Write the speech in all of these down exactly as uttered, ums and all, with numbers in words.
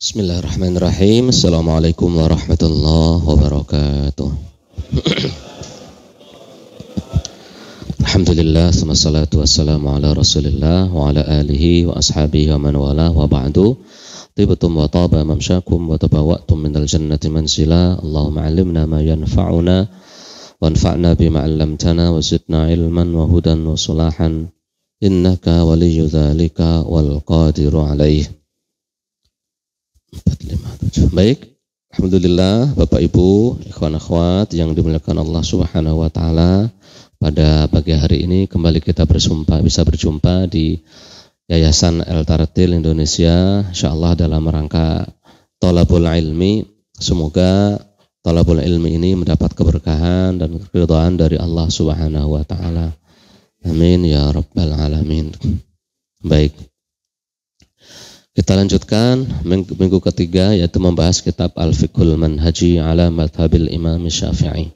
Bismillahirrahmanirrahim. Assalamualaikum warahmatullahi wabarakatuh. Alhamdulillah, wassalatu wassalamu ala Rasulillah wa ala alihi wa ashabihi wa man wala wa ba'du. Tibtum wa taba mamsyakum wa tabawwa'tum minal jannati mansila. Allahumma 'allimna ma yanfa'una wanfa'na bima 'allamtana wa zidna 'ilman wa hudan wa sulahan. Innaka waliyyu dzalika wal qadiru 'alaihi. empat lima tujuh. Baik, alhamdulillah Bapak Ibu, ikhwan akhwat yang dimuliakan Allah Subhanahu wa taala, pada pagi hari ini kembali kita berjumpa bisa berjumpa di Yayasan El Tartil Indonesia, insyaallah dalam rangka thalabul ilmi. Semoga thalabul ilmi ini mendapat keberkahan dan keridhaan dari Allah Subhanahu wa taala. Amin ya rabbal alamin. Baik. Kita lanjutkan minggu, minggu ketiga, yaitu membahas kitab Al-Fiqhul Manhaji ala Madzhabil Imam Syafi'i.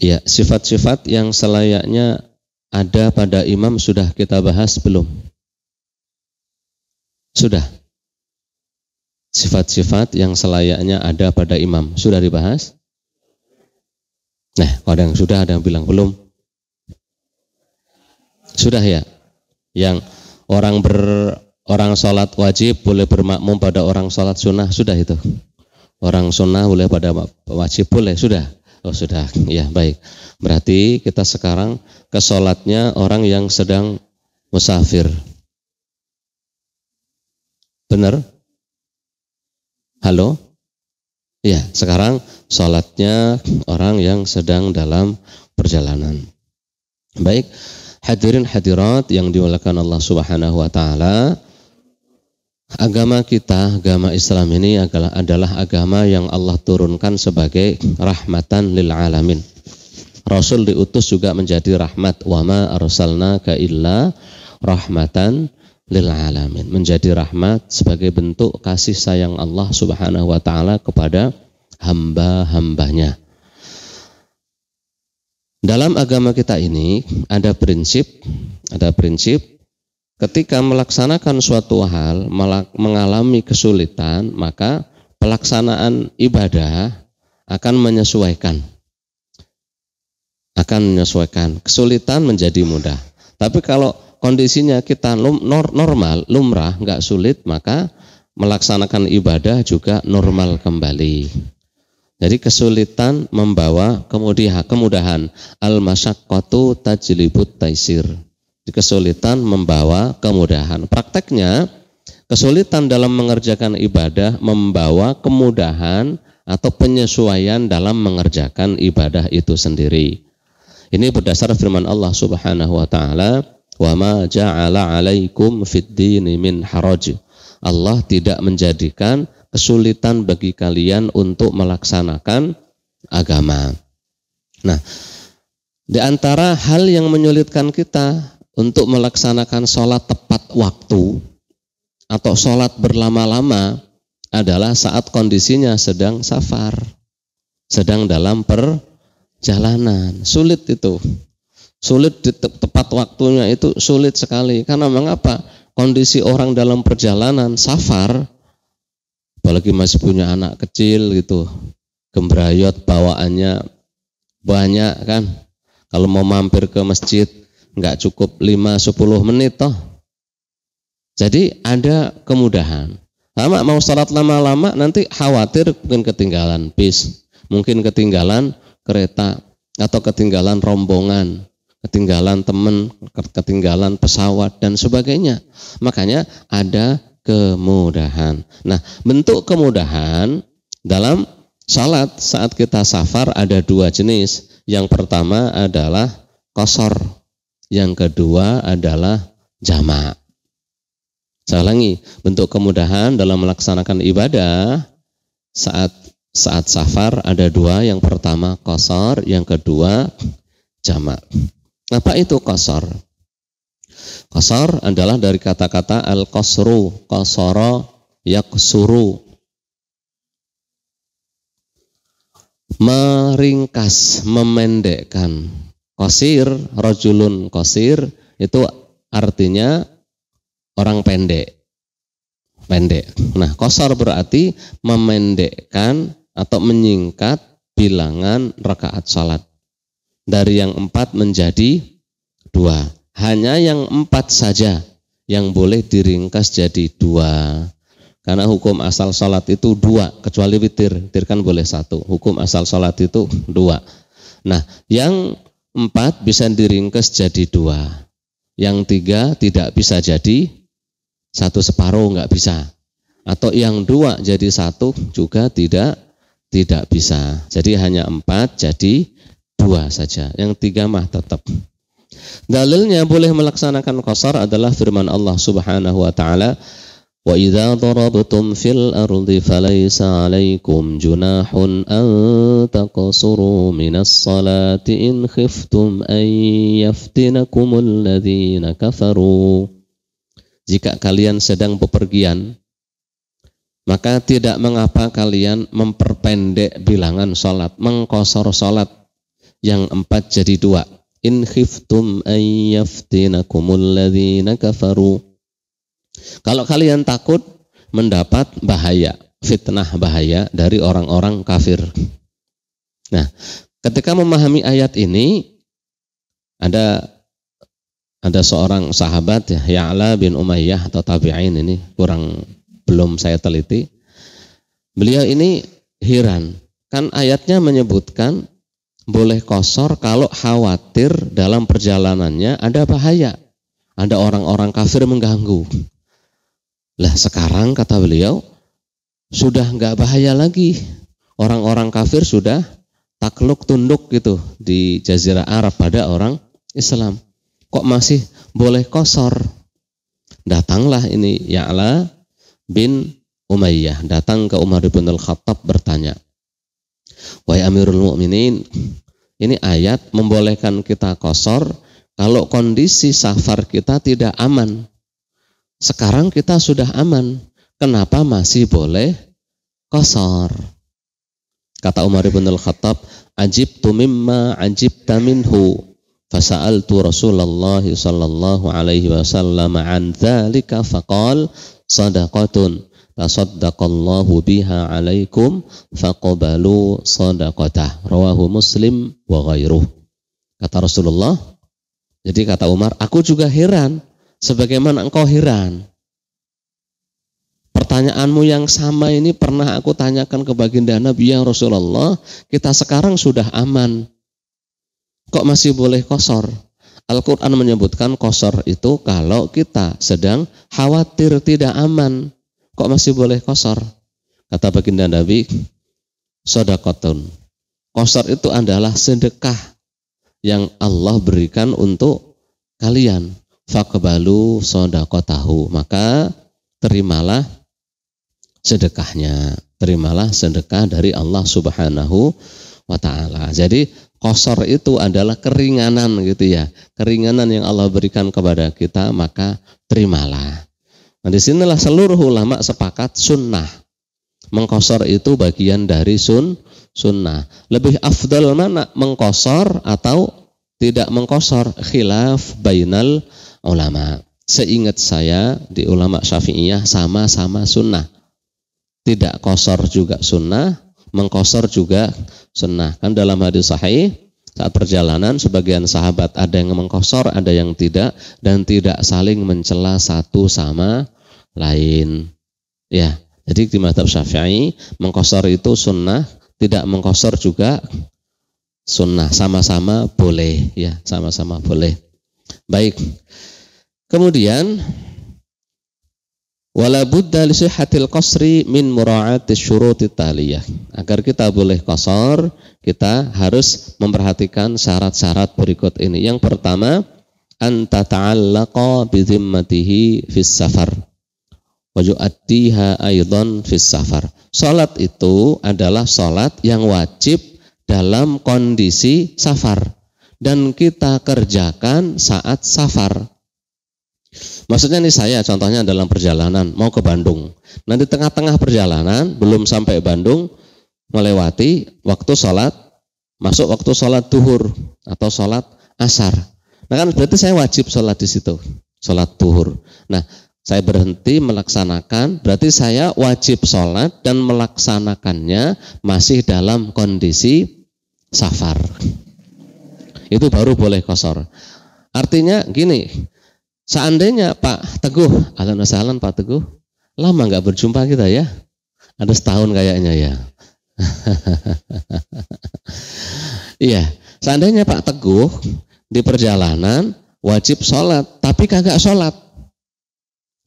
Ya, sifat-sifat yang selayaknya ada pada imam sudah kita bahas belum? Sudah. Sifat-sifat yang selayaknya ada pada imam sudah dibahas? Nah, ada yang sudah, ada yang bilang belum. Sudah ya? Yang orang ber Orang sholat wajib boleh bermakmum pada orang sholat sunnah, sudah itu. Orang sunnah boleh pada wajib boleh, sudah. Oh sudah, ya baik. Berarti kita sekarang ke sholatnya orang yang sedang musafir. Benar? Halo? Ya, sekarang sholatnya orang yang sedang dalam perjalanan. Baik, hadirin hadirat yang dimuliakan Allah Subhanahu wa taala. Agama kita, agama Islam ini adalah, adalah agama yang Allah turunkan sebagai rahmatan lil alamin. Rasul diutus juga menjadi rahmat. Wa ma arsalnaka illa rahmatan lil alamin. Menjadi rahmat sebagai bentuk kasih sayang Allah Subhanahu wa taala kepada hamba-hambanya. Dalam agama kita ini ada prinsip, ada prinsip ketika melaksanakan suatu hal, mengalami kesulitan, maka pelaksanaan ibadah akan menyesuaikan. Akan menyesuaikan. Kesulitan menjadi mudah. Tapi kalau kondisinya kita normal, lumrah, nggak sulit, maka melaksanakan ibadah juga normal kembali. Jadi kesulitan membawa kemudahan. Al-masyaqqatu tajlibut taisir. Kesulitan membawa kemudahan. Prakteknya, kesulitan dalam mengerjakan ibadah membawa kemudahan atau penyesuaian dalam mengerjakan ibadah itu sendiri. Ini berdasar firman Allah Subhanahu wa taala, "Wa ma ja'ala 'alaikum fid-dini min haraj." Allah tidak menjadikan kesulitan bagi kalian untuk melaksanakan agama. Nah, di antara hal yang menyulitkan kita untuk melaksanakan sholat tepat waktu atau sholat berlama-lama adalah saat kondisinya sedang safar, sedang dalam perjalanan. Sulit itu, sulit di te- tepat waktunya itu sulit sekali. Karena mengapa? Kondisi orang dalam perjalanan safar, apalagi masih punya anak kecil gitu, gembrayot bawaannya banyak kan. Kalau mau mampir ke masjid nggak cukup lima sampai sepuluh menit toh. Jadi ada kemudahan. Lama mau sholat lama-lama nanti khawatir mungkin ketinggalan bis, mungkin ketinggalan kereta atau ketinggalan rombongan, ketinggalan teman, ketinggalan pesawat dan sebagainya. Makanya ada kemudahan. Nah, bentuk kemudahan dalam sholat saat kita safar ada dua jenis. Yang pertama adalah qasar. Yang kedua adalah jamak. Saya ulangi, bentuk kemudahan dalam melaksanakan ibadah saat saat safar ada dua. Yang pertama qasar, yang kedua jamak. Apa itu qasar? Qasar adalah dari kata-kata al-qasru, qasara, yaqsuru. Meringkas, memendekkan. Qasir, rajulun qasir itu artinya orang pendek. pendek. Nah, qasar berarti memendekkan atau menyingkat bilangan rakaat salat dari yang empat menjadi dua. Hanya yang empat saja yang boleh diringkas jadi dua. Karena hukum asal salat itu dua, kecuali witir, witir kan boleh satu. Hukum asal salat itu dua. Nah, yang empat bisa diringkas jadi dua. Yang tiga tidak bisa jadi satu separuh, nggak bisa. Atau yang dua jadi satu juga tidak tidak bisa. Jadi hanya empat jadi dua saja. Yang tiga mah tetap. Dalilnya boleh melaksanakan qasar adalah firman Allah Subhanahu wa taala. وَإِذَا ضَرَبْتُمْ فِي الْأَرْضِ فَلَيْسَ عَلَيْكُمْ جُنَاحٌ أَنْ تَقْصُرُوا مِنَ الصَّلَاةِ إِنْ خِفْتُمْ أَنْ يَفْتِنَكُمُ الَّذِينَ كَفَرُوا. Jika kalian sedang bepergian, maka tidak mengapa kalian memperpendek bilangan salat, mengqasar salat yang empat jadi dua. إِنْ خِفْتُمْ أَنْ يَفْتِنَكُمُ الَّذِينَ كَفَرُوا. Kalau kalian takut mendapat bahaya, fitnah bahaya dari orang-orang kafir. Nah, ketika memahami ayat ini, ada ada seorang sahabat ya, Ya'la bin Umayyah atau tabi'in, ini kurang belum saya teliti. Beliau ini heran, kan ayatnya menyebutkan boleh qasar kalau khawatir dalam perjalanannya ada bahaya, ada orang-orang kafir mengganggu. Lah sekarang kata beliau sudah nggak bahaya lagi, orang-orang kafir sudah takluk tunduk gitu di Jazirah Arab pada orang Islam, kok masih boleh qasar? Datanglah ini Ya'la bin Umayyah datang ke Umar ibn al-Khattab bertanya, wahai Amirul Mukminin, ini ayat membolehkan kita qasar kalau kondisi safar kita tidak aman. Sekarang kita sudah aman, kenapa masih boleh qasar? Kata Umar ibn al-Khattab, ajibtu mimma ajibta minhu, fasa'altu Rasulullah sallallahu alaihi wasallam an dzalika faqal sadaqatun tasaddaqallahu biha alaikum faqbalu sadaqatah, rawahu Muslim wa ghairuh. Kata Rasulullah, jadi kata Umar, aku juga heran sebagaimana engkau heran. Pertanyaanmu yang sama ini pernah aku tanyakan ke baginda Nabi ya Rasulullah, kita sekarang sudah aman, kok masih boleh qasar? Al-Quran menyebutkan qasar itu kalau kita sedang khawatir tidak aman, kok masih boleh qasar? Kata baginda Nabi, sadaqatun, qasar itu adalah sedekah yang Allah berikan untuk kalian. Faqbalu shadaqatahu, maka terimalah sedekahnya, terimalah sedekah dari Allah Subhanahu wa taala. Jadi qasar itu adalah keringanan gitu ya, keringanan yang Allah berikan kepada kita, maka terimalah. Nah, di sinilah seluruh ulama sepakat sunnah, mengqasar itu bagian dari sun sunnah. Lebih afdal mana, mengqasar atau tidak mengqasar? Khilaf bainal ulama. Seingat saya di ulama Syafi'iyah sama-sama sunnah. Tidak qasar juga sunnah, mengqasar juga sunnah. Kan dalam hadis sahih saat perjalanan sebagian sahabat ada yang mengqasar, ada yang tidak, dan tidak saling mencela satu sama lain. Ya, jadi di mazhab Syafi'i mengqasar itu sunnah, tidak mengqasar juga sunnah, sama-sama boleh ya, sama-sama boleh. Baik. Kemudian wala budda li sihhatil qasri min mura'ati syurutit taliyah. Agar kita boleh qasar, kita harus memperhatikan syarat-syarat berikut ini. Yang pertama, an tata'allaqa bi dhimmatihi fis safar wa yu'attiha aidan fis safar. Salat itu adalah salat yang wajib dalam kondisi safar dan kita kerjakan saat safar. Maksudnya nih, saya contohnya dalam perjalanan mau ke Bandung. Nah, di tengah-tengah perjalanan belum sampai Bandung, melewati waktu sholat, masuk waktu sholat duhur atau sholat asar. Nah kan berarti saya wajib sholat di situ, sholat duhur. Nah, saya berhenti melaksanakan, berarti saya wajib sholat dan melaksanakannya masih dalam kondisi safar. Itu baru boleh qasar. Artinya gini, seandainya Pak Teguh, ahlan wa sahlan Pak Teguh, lama nggak berjumpa kita ya, ada setahun kayaknya ya. Iya, seandainya Pak Teguh di perjalanan wajib sholat, tapi kagak sholat,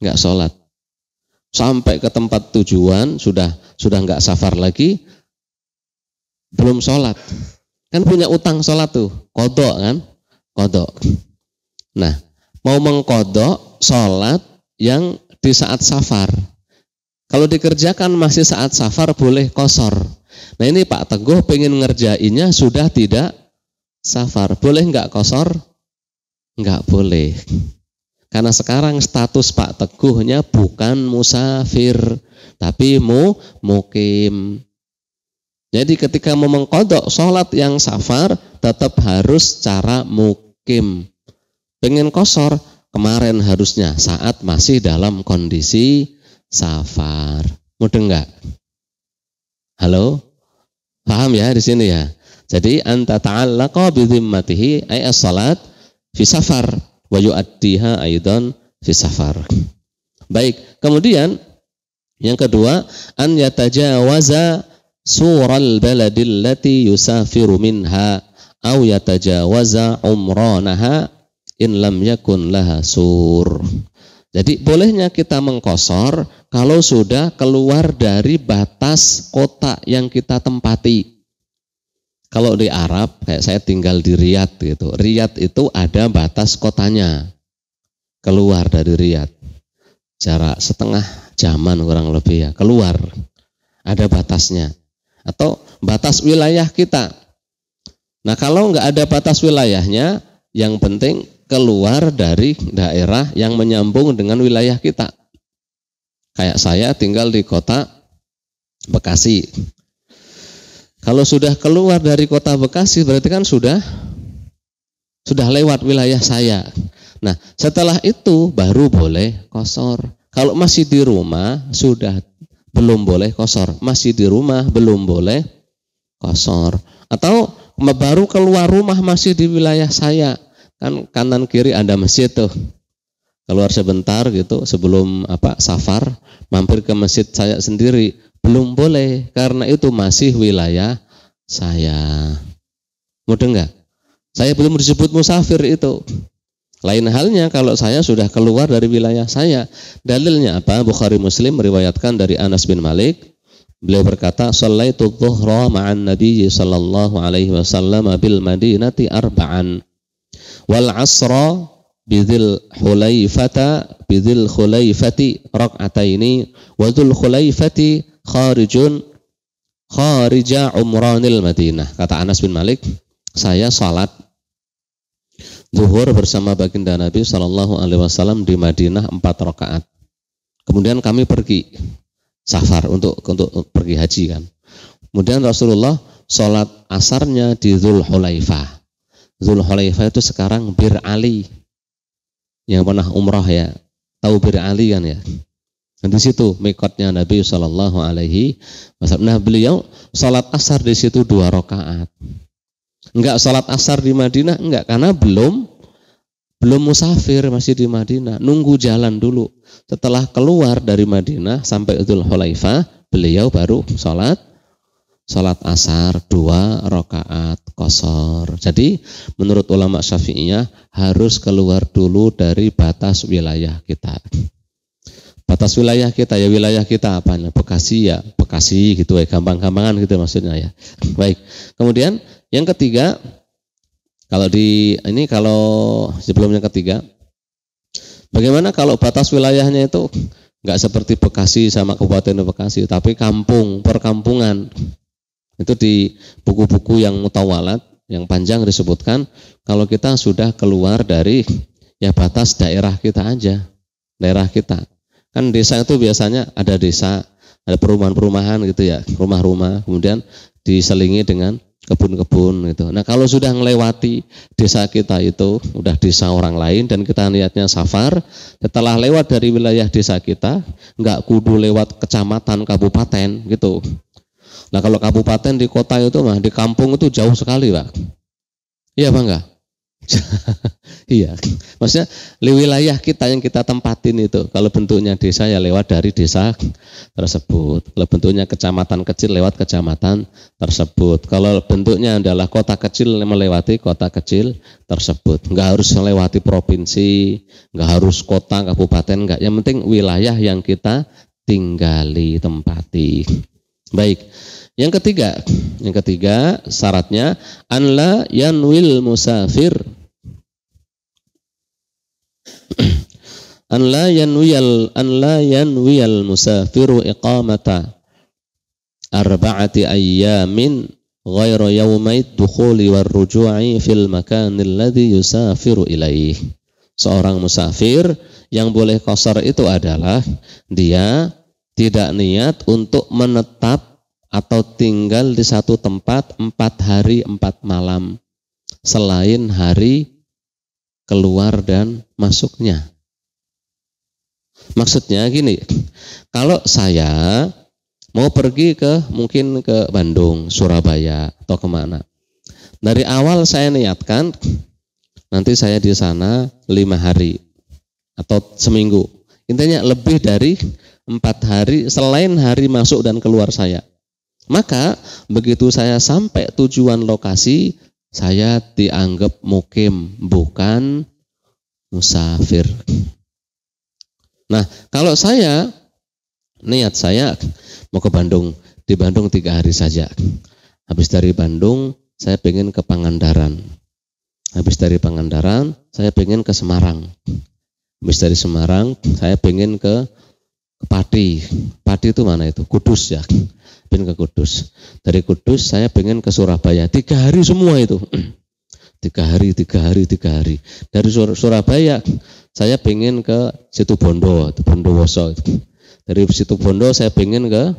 nggak sholat, sampai ke tempat tujuan sudah sudah nggak safar lagi, belum sholat, kan punya utang sholat tuh, kodok kan, kodok. Nah, mau mengkodok sholat yang di saat safar, kalau dikerjakan masih saat safar boleh qasar. Nah ini Pak Teguh pengen ngerjainnya sudah tidak safar, boleh nggak qasar? Nggak boleh, karena sekarang status Pak Teguhnya bukan musafir tapi mu mukim. Jadi ketika mau mengqadha sholat yang safar tetap harus cara mukim. Pengen qasar kemarin harusnya saat masih dalam kondisi safar. Mudeng enggak? Halo? Paham ya di sini ya? Jadi anta ta'allaqa bi dhimmatihi ay as-salat fi safar wa yu'addiha aidan fi safar. Baik, kemudian yang kedua, an yatajawaza sural baladil lati yusafiru minha au yatajawaza umranaha in lam yakun laha sur. Jadi bolehnya kita mengqasar kalau sudah keluar dari batas kota yang kita tempati. Kalau di Arab, kayak saya tinggal di Riyadh gitu. Riyadh itu ada batas kotanya. Keluar dari Riyadh, jarak setengah jaman kurang lebih ya, keluar. Ada batasnya. Atau batas wilayah kita. Nah, kalau nggak ada batas wilayahnya, yang penting keluar dari daerah yang menyambung dengan wilayah kita. Kayak saya tinggal di kota Bekasi. Kalau sudah keluar dari kota Bekasi berarti kan sudah sudah lewat wilayah saya. Nah, setelah itu baru boleh qasar. Kalau masih di rumah sudah belum boleh qasar. Masih di rumah belum boleh qasar. Atau baru keluar rumah masih di wilayah saya, kan kanan kiri ada masjid tuh, keluar sebentar gitu sebelum apa safar mampir ke masjid saya sendiri, belum boleh karena itu masih wilayah saya. Mudeng nggak? Saya belum disebut musafir itu. Lain halnya kalau saya sudah keluar dari wilayah saya. Dalilnya apa? Bukhari Muslim meriwayatkan dari Anas bin Malik. Beliau berkata, "Shallaitu dhuhra ma'an nabiyyi sallallahu alaihi wasallam bil Madinati arba'an wal 'asra bi Dzul Hulaifata bi Dzul Hulaifati rak'ataini wa Dzul Hulaifati kharijun kharija umranil Madinah." Kata Anas bin Malik, saya salat zuhur bersama baginda Nabi sallallahu alaihi wasallam di Madinah empat rakaat. Kemudian kami pergi safar untuk untuk pergi haji kan. Kemudian Rasulullah sholat asarnya di Dzul Hulaifah. Dzul Hulaifah itu sekarang Bir Ali. Yang pernah umrah ya, tahu Bir Ali kan ya. Dan di situ mikotnya Nabi Shallallahu Alaihi Wasallam. Nah beliau sholat asar di situ dua rakaat. Enggak sholat asar di Madinah, enggak, karena belum belum musafir, masih di Madinah, nunggu jalan dulu. Setelah keluar dari Madinah sampai Dzul Hulaifah, beliau baru sholat sholat asar dua rakaat qasar. Jadi menurut ulama Syafi'iyah harus keluar dulu dari batas wilayah kita. Batas wilayah kita ya, wilayah kita apa? Bekasi ya, Bekasi gitu ya, gampang-gampangan gitu maksudnya ya. Baik. Kemudian yang ketiga, kalau di ini kalau sebelumnya ketiga, bagaimana kalau batas wilayahnya itu nggak seperti Bekasi sama Kabupaten Bekasi, tapi kampung, perkampungan. Itu di buku-buku yang mutawalat, yang panjang disebutkan, kalau kita sudah keluar dari ya batas daerah kita aja, daerah kita. Kan desa itu biasanya ada desa, ada perumahan-perumahan gitu ya, rumah-rumah, kemudian diselingi dengan kebun-kebun gitu. Nah kalau sudah melewati desa kita itu udah desa orang lain dan kita niatnya safar, setelah lewat dari wilayah desa kita nggak kudu lewat kecamatan kabupaten gitu. Nah kalau kabupaten di kota itu mah di kampung itu jauh sekali Pak. Iya Pak enggak? Iya, maksudnya di wilayah kita yang kita tempatin itu kalau bentuknya desa ya lewat dari desa tersebut, kalau bentuknya kecamatan kecil lewat kecamatan tersebut, kalau bentuknya adalah kota kecil melewati kota kecil tersebut, nggak harus melewati provinsi, nggak harus kota kabupaten, nggak, yang penting wilayah yang kita tinggali tempati. Baik. Yang ketiga, yang ketiga syaratnya anla yanwil musafir. Anla yanwil anla yanwil musafiru iqamata arba'ati ayyamin ghairu yaumaid dukhuli warruju'i fil makanil ladzi yusafiru ilaih. Seorang musafir yang boleh qasar itu adalah dia tidak niat untuk menetap atau tinggal di satu tempat empat hari empat malam selain hari keluar dan masuknya. Maksudnya gini, kalau saya mau pergi ke mungkin ke Bandung, Surabaya atau kemana, dari awal saya niatkan nanti saya di sana lima hari atau seminggu, intinya lebih dari empat hari selain hari masuk dan keluar saya. Maka begitu saya sampai tujuan lokasi, saya dianggap mukim, bukan musafir. Nah, kalau saya, niat saya mau ke Bandung, di Bandung tiga hari saja. Habis dari Bandung, saya pengen ke Pangandaran. Habis dari Pangandaran, saya pengen ke Semarang. Habis dari Semarang, saya pengen ke Pati. Pati itu mana itu? Kudus ya. Pengen ke Kudus. Dari Kudus saya pengen ke Surabaya. Tiga hari semua itu. Tiga hari, tiga hari, tiga hari. Dari Sur Surabaya saya pengen ke Situbondo, Bondowoso. Dari Situbondo saya pengen ke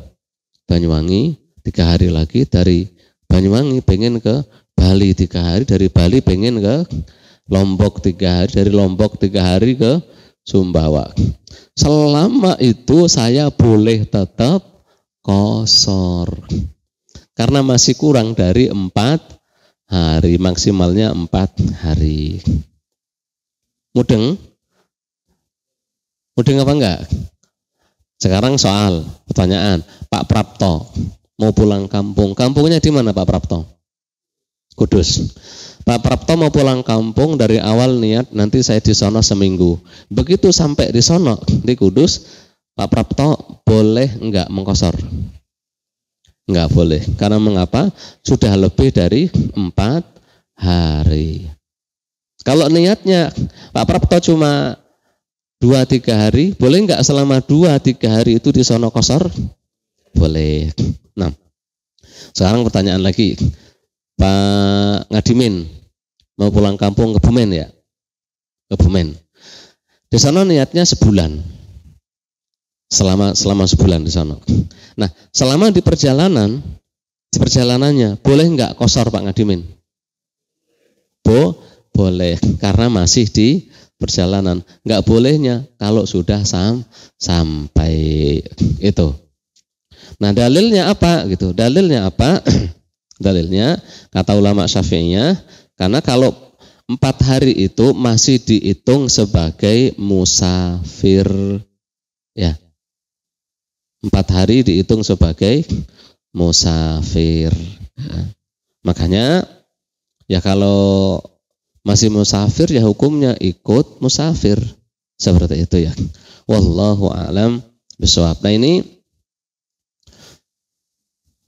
Banyuwangi. Tiga hari lagi dari Banyuwangi pengen ke Bali. Tiga hari dari Bali pengen ke Lombok. Tiga hari dari Lombok tiga hari ke Sumbawa. Selama itu saya boleh tetap qasar karena masih kurang dari empat hari, maksimalnya empat hari. Mudeng? Mudeng apa enggak? Sekarang soal pertanyaan, Pak Prapto mau pulang kampung. Kampungnya di mana Pak Prapto? Kudus. Pak Prapto mau pulang kampung, dari awal niat nanti saya di sono seminggu. Begitu sampai di sono di Kudus, Pak Prapto boleh enggak mengqasar? Enggak boleh. Karena mengapa? Sudah lebih dari empat hari. Kalau niatnya Pak Prapto cuma dua tiga hari, boleh enggak selama dua tiga hari itu di sono qasar? Boleh. Nah, sekarang pertanyaan lagi, Pak Ngadimin mau pulang kampung ke Kebumen ya? Kebumen. Di sana niatnya sebulan. Selama selama sebulan di sana. Nah, selama di perjalanan, di perjalanannya boleh nggak qasar Pak Ngadimin? Bo, boleh, karena masih di perjalanan. Nggak bolehnya kalau sudah sam, sampai itu. Nah, dalilnya apa gitu? Dalilnya apa? Dalilnya kata ulama Syafi'inya, karena kalau empat hari itu masih dihitung sebagai musafir, ya. Empat hari dihitung sebagai musafir. Nah, makanya ya kalau masih musafir ya hukumnya ikut musafir. Seperti itu ya. Wallahu a'lam bishawab. Nah ini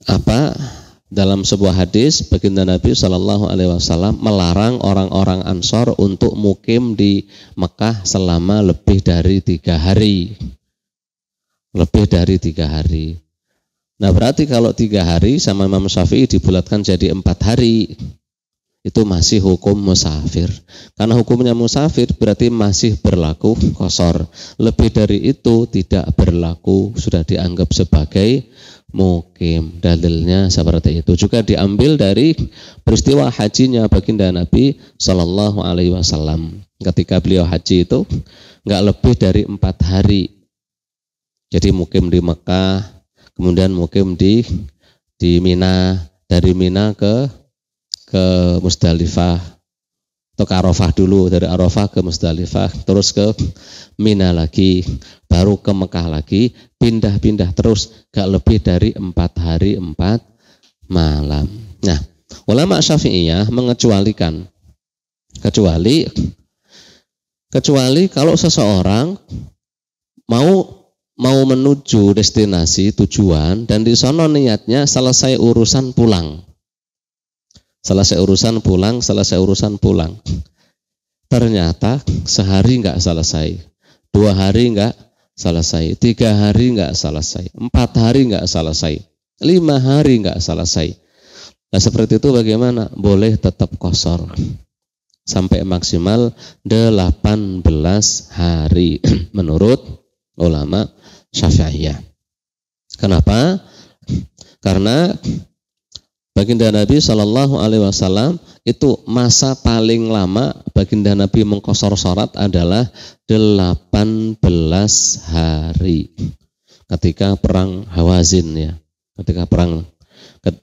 apa dalam sebuah hadis baginda Nabi Shallallahu Alaihi Wasallam melarang orang-orang Ansor untuk mukim di Mekah selama lebih dari tiga hari. Lebih dari tiga hari. Nah berarti kalau tiga hari sama Imam Syafi'i dibulatkan jadi empat hari, itu masih hukum musafir. Karena hukumnya musafir berarti masih berlaku qasar. Lebih dari itu tidak berlaku, sudah dianggap sebagai mukim. Dalilnya seperti itu. Juga diambil dari peristiwa hajinya baginda Nabi Shallallahu Alaihi Wasallam. Ketika beliau haji itu nggak lebih dari empat hari. Jadi mukim di Mekah, kemudian mukim di di Mina, dari Mina ke ke Musdalifah. Atau ke Arafah dulu, dari Arafah ke Musdalifah, terus ke Mina lagi, baru ke Mekah lagi, pindah-pindah terus, gak lebih dari empat hari empat malam. Nah, ulama Syafi'iyah mengecualikan, kecuali kecuali kalau seseorang mau mau menuju destinasi tujuan dan di sana niatnya selesai urusan pulang. Selesai urusan pulang, selesai urusan pulang. Ternyata sehari nggak selesai, dua hari nggak selesai, tiga hari nggak selesai, empat hari nggak selesai, lima hari nggak selesai. Nah seperti itu bagaimana? Boleh tetap kosor sampai maksimal delapan belas hari menurut ulama Syafi'iyah. Kenapa? Karena baginda Nabi Shallallahu Alaihi Wasallam itu masa paling lama baginda Nabi mengkosor sholat adalah delapan belas hari ketika perang Hawazin ya, ketika perang ket,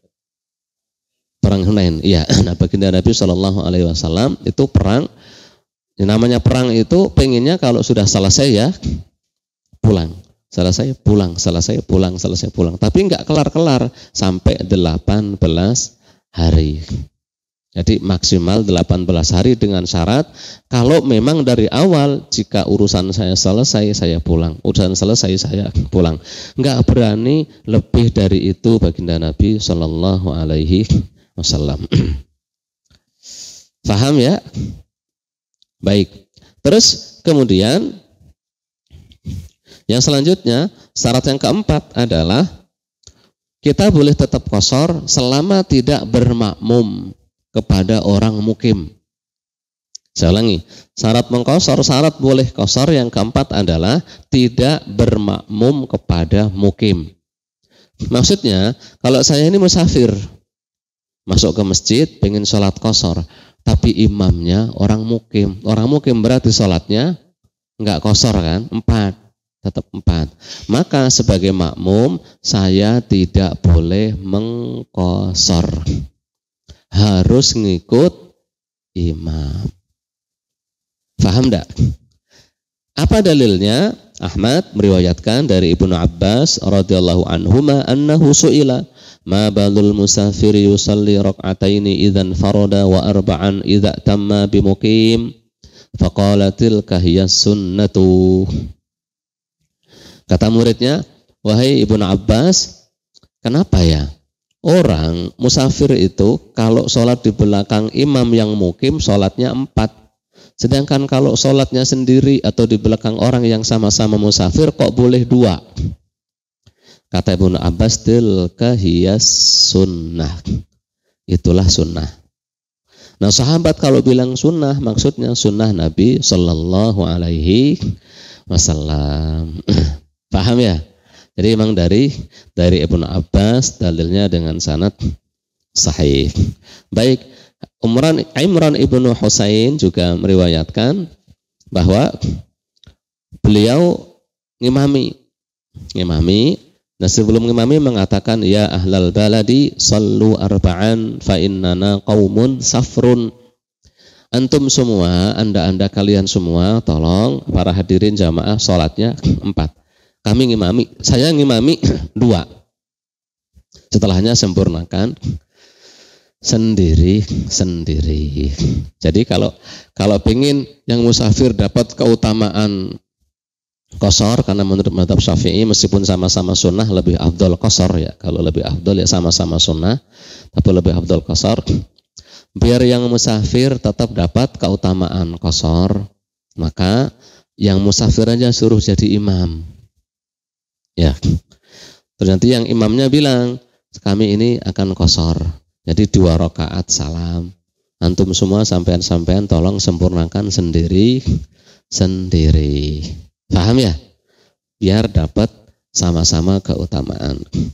perang Hunain. Iya, nah baginda Nabi Shallallahu Alaihi Wasallam itu perang, namanya perang itu pengennya kalau sudah selesai ya pulang. Selesai pulang, selesai pulang, selesai pulang. Tapi nggak kelar-kelar sampai delapan belas hari. Jadi maksimal delapan belas hari dengan syarat kalau memang dari awal jika urusan saya selesai, saya pulang. Urusan selesai, saya pulang. Nggak berani lebih dari itu baginda Nabi Shallallahu Alaihi Wasallam. Paham ya? Baik. Terus kemudian yang selanjutnya, syarat yang keempat adalah kita boleh tetap qashar selama tidak bermakmum kepada orang mukim. Saya ulangi, syarat mengqashar, syarat boleh qashar yang keempat adalah tidak bermakmum kepada mukim. Maksudnya, kalau saya ini musafir, masuk ke masjid, pengen sholat qashar, tapi imamnya orang mukim. Orang mukim berarti sholatnya nggak qashar kan, empat. Tetap empat. Maka sebagai makmum saya tidak boleh mengqashar. Harus ngikut imam. Faham enggak? Apa dalilnya? Ahmad meriwayatkan dari Ibnu Abbas radhiyallahu anhuma annahu su'ila ma balul musafir yusalli rak'ataini idzan farada wa arba'an idza tamma bi muqim. Faqala tilka hiya sunnatu. Kata muridnya, wahai Ibnu Abbas, kenapa ya? Orang musafir itu kalau sholat di belakang imam yang mukim, sholatnya empat. Sedangkan kalau sholatnya sendiri atau di belakang orang yang sama-sama musafir, kok boleh dua? Kata Ibnu Abbas, tilka hiyas sunnah. Itulah sunnah. Nah sahabat kalau bilang sunnah, maksudnya sunnah Nabi Shallallahu Alaihi Wasallam. Paham ya? Jadi emang dari dari Ibnu Abbas dalilnya dengan sanad sahih. Baik, Umran Imran Ibnu Hosein juga meriwayatkan bahwa beliau ngimami ngimami dan sebelum ngimami mengatakan ya ahlal baladi sallu arba'an fa innana qaumun safrun. Antum semua, anda-anda kalian semua, tolong para hadirin jamaah sholatnya empat. Kami ngimami, saya ngimami dua. Setelahnya sempurnakan sendiri-sendiri. Jadi kalau kalau pengin yang musafir dapat keutamaan qashar, karena menurut mazhab Syafi'i meskipun sama-sama sunnah lebih afdol qashar ya. Kalau lebih afdol ya sama-sama sunnah, tapi lebih afdol qashar. Biar yang musafir tetap dapat keutamaan qashar, maka yang musafir aja suruh jadi imam. Ya, terus nanti yang imamnya bilang kami ini akan qashar, jadi dua rakaat salam. Antum semua sampean-sampean tolong sempurnakan sendiri sendiri. Paham ya? Biar dapat sama-sama keutamaan.